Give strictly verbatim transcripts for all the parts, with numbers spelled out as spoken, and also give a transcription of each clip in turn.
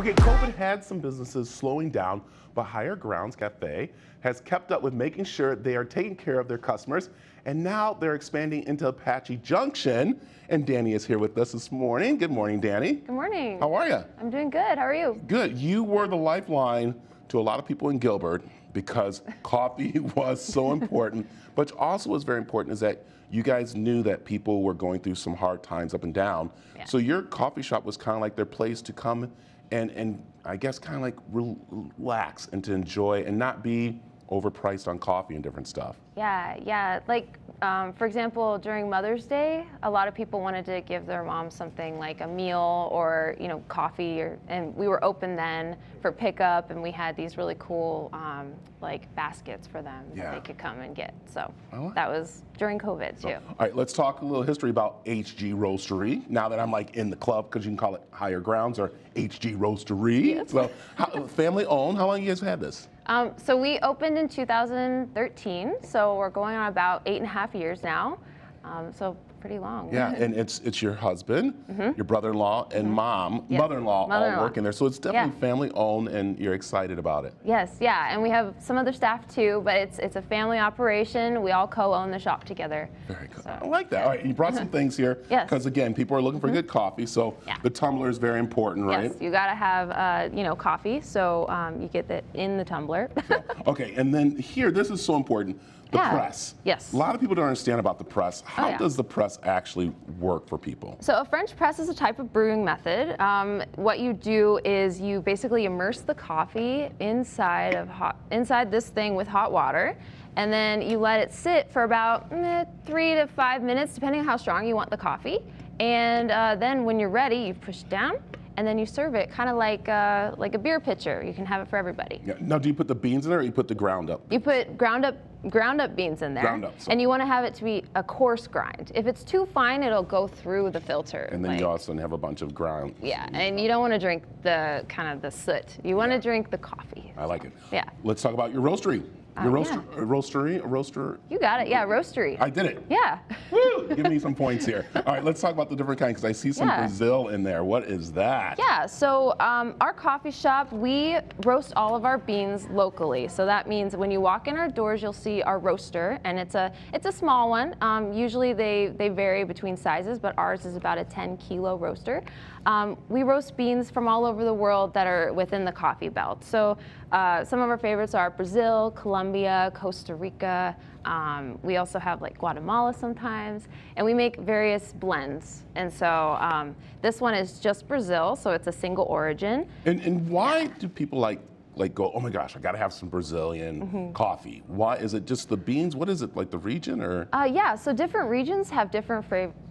Okay, COVID had some businesses slowing down, but Higher Grounds Cafe has kept up with making sure they are taking care of their customers, and now they're expanding into Apache Junction, and Danny is here with us this morning. Good morning, Danny. Good morning. How are you? I'm doing good. How are you? Good. You were the lifeline to a lot of people in Gilbert because coffee was so important, but also was very important is that you guys knew that people were going through some hard times up and down. Yeah. So your coffee shop was kind of like their place to come and, and I guess kind of like relax and to enjoy and not be overpriced on coffee and different stuff. Yeah, yeah. Like, um, for example, during Mother's Day, a lot of people wanted to give their mom something like a meal or, you know, coffee, or, and we were open then for pickup, and we had these really cool, um, like, baskets for them yeah. that they could come and get. So oh. that was during COVID, too. So, all right, let's talk a little history about H G Roastery, now that I'm, like, in the club, because you can call it Higher Grounds or H G Roastery. Yes. So how, family-owned. How long you guys had this? Um, so we opened in two thousand thirteen, so we're going on about eight and a half years now, um, so pretty long. Yeah, and it's it's your husband, mm-hmm. your brother-in-law, and mm-hmm. mom, yes. mother-in-law, mother-in-law all working there, so it's definitely yeah. family-owned, and you're excited about it. Yes, yeah, and we have some other staff too, but it's it's a family operation. We all co-own the shop together. Very good. So. I like that. All right, you brought some things here, because yes. again, people are looking for mm-hmm. good coffee, so yeah. the tumbler is very important, right? Yes, you got to have uh, you know coffee, so um, you get that in the tumbler. So, okay, and then here, this is so important. The yeah. press. Yes. A lot of people don't understand about the press. How oh, yeah. does the press actually work for people? So a French press is a type of brewing method. Um, what you do is you basically immerse the coffee inside of hot, inside this thing with hot water, and then you let it sit for about eh, three to five minutes, depending on how strong you want the coffee. And uh, then when you're ready, you push down, and then you serve it kind of like uh, like a beer pitcher. You can have it for everybody. Yeah. Now, do you put the beans in there, or you put the ground up? You put ground up. ground up beans in there, ground up, so. And you want to have it to be a coarse grind. If it's too fine, it'll go through the filter. And then like, you also have a bunch of ground. Yeah, and you don't want to drink the kind of the soot. You want yeah. to drink the coffee. I so. like it. Yeah. Let's talk about your roastery. Uh, your roaster, yeah. roastery, roaster. You got it. Yeah, roastery. I did it. Yeah. Woo! Give me some points here. All right, let's talk about the different kinds because I see some yeah. Brazil in there. What is that? Yeah. So um, our coffee shop, we roast all of our beans locally. So that means when you walk in our doors, you'll see our roaster, and it's a it's a small one. Um, usually they they vary between sizes, but ours is about a ten kilo roaster. Um, we roast beans from all over the world that are within the coffee belt. So uh, some of our favorites are Brazil, Colombia, Costa Rica. Um, we also have like Guatemala sometimes, and we make various blends. And so um, this one is just Brazil, so it's a single origin. And and why do people like? Like go, oh my gosh, I gotta have some Brazilian mm-hmm. coffee. Why, is it just the beans? What is it, like the region or? Uh, yeah, so different regions have different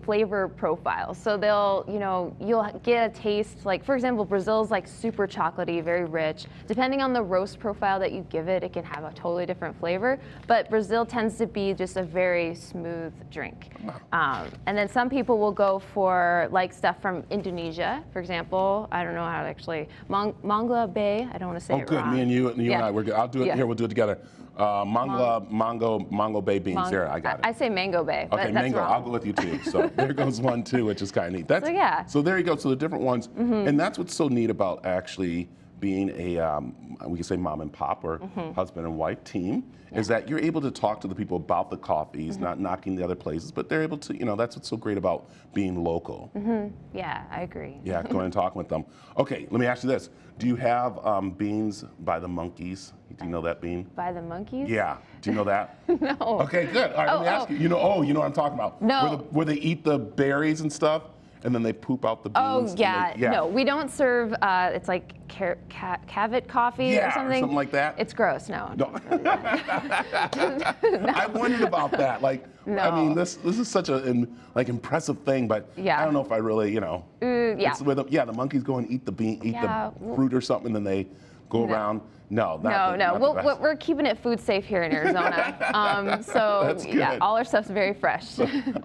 flavor profiles. So they'll, you know, you'll get a taste, like for example, Brazil's like super chocolatey, very rich. Depending on the roast profile that you give it, it can have a totally different flavor. But Brazil tends to be just a very smooth drink. Wow. Um, and then some people will go for like stuff from Indonesia, for example. I don't know how to actually, Mang Mangla Bay, I don't wanna say okay. it Good, me and you, and you yeah. and I, we're good. I'll do it yeah. here. We'll do it together. Uh, mangla, mango, mango bay beans. Mango. There, I got it. I, I say mango bay. But okay, that's mango. Wrong. I'll go with you too. So there goes one too, which is kind of neat. That's, so yeah. So there you go. So the different ones, mm-hmm. and that's what's so neat about actually being a um, we can say mom and pop or mm-hmm. husband and wife team yeah. is that you're able to talk to the people about the coffees, mm-hmm. not knocking the other places, but they're able to, you know, that's what's so great about being local. Mm-hmm. Yeah, I agree. Yeah, going and talking with them. Okay, let me ask you this: do you have um, beans by the monkeys? Do you know that bean? By the monkeys? Yeah. Do you know that? No. Okay, good. All right, oh, let me ask oh. you. You know, oh, you know what I'm talking about. No. Where, the, where they eat the berries and stuff. And then they poop out the beans. Oh yeah, they, yeah. no, we don't serve. Uh, it's like ca ca Cavit coffee yeah, or something. Or something like that. It's gross. No. No. no. I wondered about that. Like, no. I mean, this this is such a in, like impressive thing, but yeah. I don't know if I really, you know. Uh, yeah. It's where the, yeah, the monkeys go and eat the bean, eat yeah. the fruit or something, and then they go no. around. No, not no, the, no. Not we'll, we're keeping it food safe here in Arizona. um, so yeah, all our stuff's very fresh.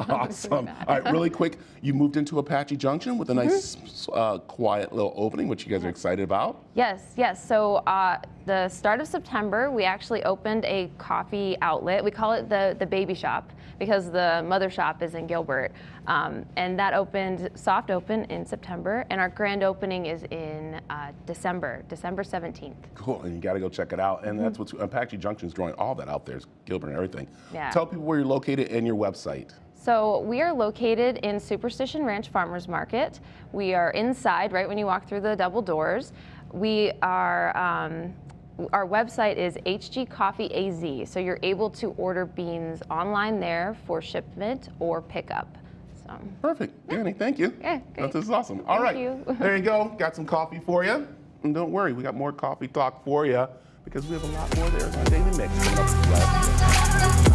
Awesome. All right, really quick, you moved into Apache Junction with a nice, mm-hmm. uh, quiet little opening, which you guys are excited about. Yes, yes. So uh, the start of September, we actually opened a coffee outlet. We call it the the baby shop because the mother shop is in Gilbert. Um, and that opened, soft open in September, and our grand opening is in uh, December, December seventeenth. Cool, and you gotta go check it out. And that's mm-hmm. what Apache Junction's drawing all that out there, Gilbert and everything. Yeah. Tell people where you're located and your website. So we are located in Superstition Ranch Farmers Market. We are inside, right when you walk through the double doors. We are, um, our website is H G coffee A Z, so you're able to order beans online there for shipment or pickup. So. Perfect, Danny, yeah. Thank you. Yeah, great. This is awesome. All thank right, you. There you go, got some coffee for you. And don't worry, we got more coffee talk for you because we have a lot more there in our daily mix.